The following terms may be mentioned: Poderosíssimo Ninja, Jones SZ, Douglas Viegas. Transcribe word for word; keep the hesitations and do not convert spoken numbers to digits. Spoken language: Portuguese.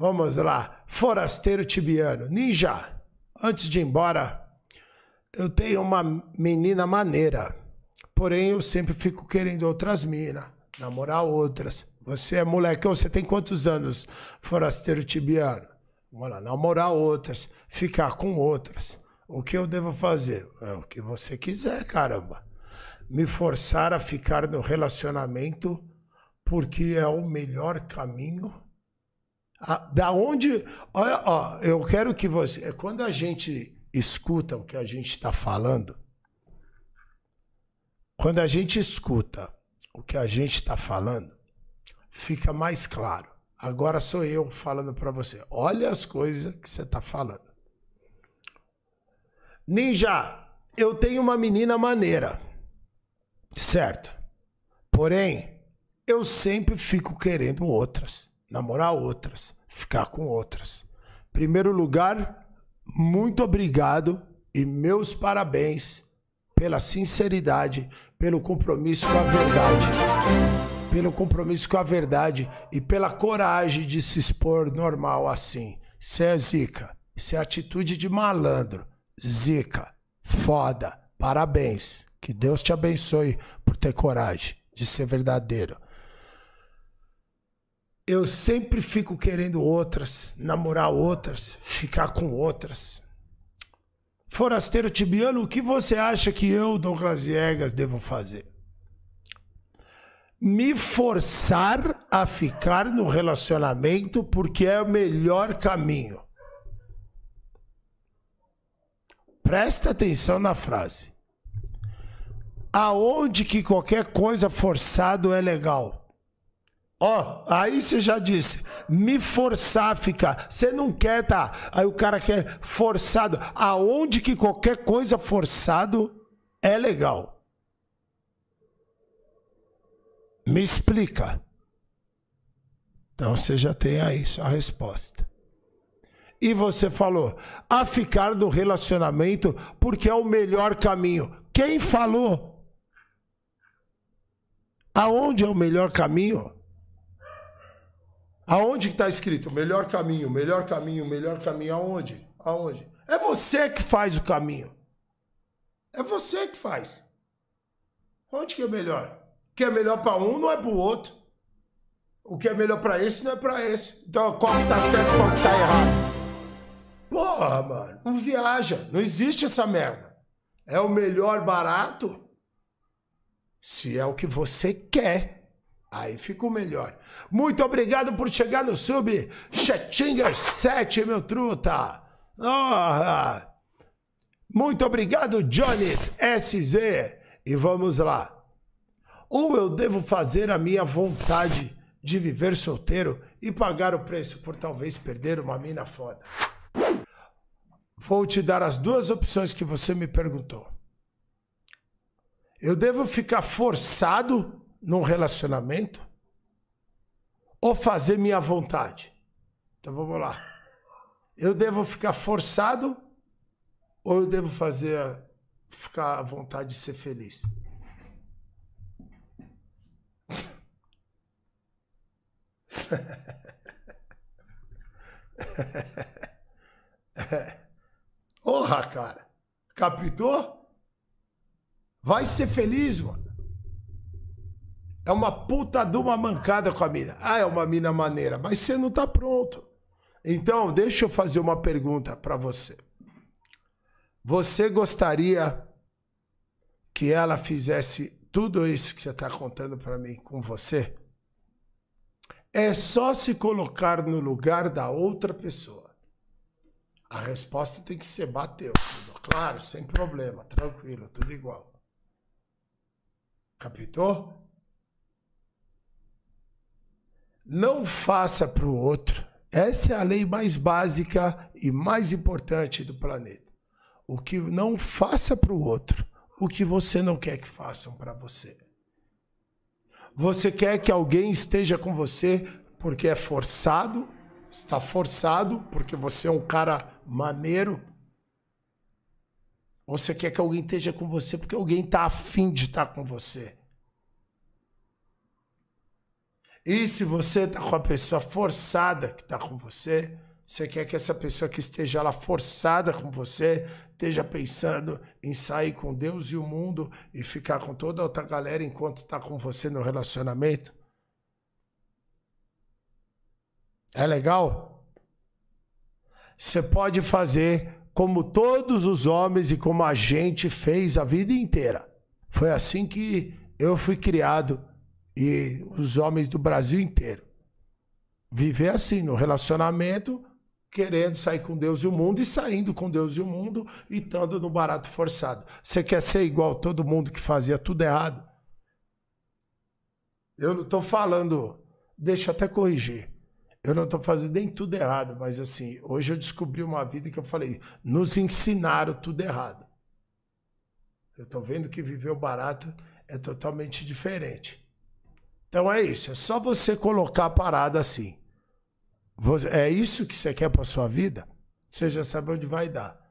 Vamos lá. Forasteiro tibiano. Ninja, antes de ir embora, eu tenho uma menina maneira. Porém, eu sempre fico querendo outras minas. Namorar outras. Você é molecão, você tem quantos anos, forasteiro tibiano? Vamos lá, namorar outras. Ficar com outras. O que eu devo fazer? É o que você quiser, caramba. Me forçar a ficar no relacionamento porque é o melhor caminho. A, da onde... Olha, ó, eu quero que você... Quando a gente escuta o que a gente está falando, quando a gente escuta o que a gente está falando, fica mais claro. Agora sou eu falando para você. Olha as coisas que você está falando. Ninja, eu tenho uma menina maneira. Certo. Porém, eu sempre fico querendo outras. Namorar outras. Ficar com outras. Primeiro lugar, muito obrigado e meus parabéns pela sinceridade, pelo compromisso com a verdade. Pelo compromisso com a verdade e pela coragem de se expor normal assim. Isso é zica. Isso é atitude de malandro. Zica. Foda. Parabéns. Que Deus te abençoe por ter coragem de ser verdadeiro. Eu sempre fico querendo outras, namorar outras, ficar com outras. Forasteiro tibiano, o que você acha que eu, Douglas Viegas, devo fazer? Me forçar a ficar no relacionamento porque é o melhor caminho. Presta atenção na frase. Aonde que qualquer coisa forçado é legal? Ó, oh, aí você já disse, me forçar a ficar. Você não quer, tá? Aí o cara quer forçado. Aonde que qualquer coisa forçado é legal? Me explica. Então você já tem aí a resposta. E você falou, a ficar no relacionamento porque é o melhor caminho. Quem falou? Aonde é o melhor caminho? Aonde que está escrito? Melhor caminho, melhor caminho, melhor caminho. Aonde? Aonde? É você que faz o caminho. É você que faz. Onde que é melhor? O que é melhor para um não é para o outro. O que é melhor para esse não é para esse. Então qual que está certo e qual que está errado? Porra, mano. Não viaja. Não existe essa merda. É o melhor barato? Se é o que você quer, aí fica o melhor. Muito obrigado por chegar no sub. Chettinger sete, meu truta. Oh. Muito obrigado, Jones S Z. E vamos lá. Ou eu devo fazer a minha vontade de viver solteiro e pagar o preço por talvez perder uma mina foda? Vou te dar as duas opções que você me perguntou. Eu devo ficar forçado num relacionamento ou fazer minha vontade? Então vamos lá. Eu devo ficar forçado ou eu devo fazer ficar à vontade de ser feliz? É. Porra, cara. Captou? Vai ser feliz, mano. É uma puta de uma mancada com a mina. Ah, é uma mina maneira, mas você não tá pronto. Então, deixa eu fazer uma pergunta pra você. Você gostaria que ela fizesse tudo isso que você tá contando pra mim com você? É só se colocar no lugar da outra pessoa. A resposta tem que ser bateu. Tudo. Claro, sem problema, tranquilo, tudo igual. Captou? Não faça para o outro. Essa é a lei mais básica e mais importante do planeta. O que não faça para o outro, o que você não quer que façam para você. Você quer que alguém esteja com você porque é forçado? Está forçado porque você é um cara maneiro? Ou você quer que alguém esteja com você porque alguém está afim de estar com você? E se você tá com a pessoa forçada que tá com você, você quer que essa pessoa que esteja lá forçada com você esteja pensando em sair com Deus e o mundo e ficar com toda a outra galera enquanto tá com você no relacionamento? É legal? Você pode fazer como todos os homens e como a gente fez a vida inteira. Foi assim que eu fui criado e os homens do Brasil inteiro. Viver assim, no relacionamento, querendo sair com Deus e o mundo, e saindo com Deus e o mundo, e estando no barato forçado. Você quer ser igual todo mundo que fazia tudo errado? Eu não estou falando, deixa eu até corrigir, eu não estou fazendo nem tudo errado, mas assim, hoje eu descobri uma vida que eu falei, nos ensinaram tudo errado. Eu estou vendo que viver o barato é totalmente diferente. Então é isso, é só você colocar a parada assim. É isso que você quer para sua vida? Você já sabe onde vai dar.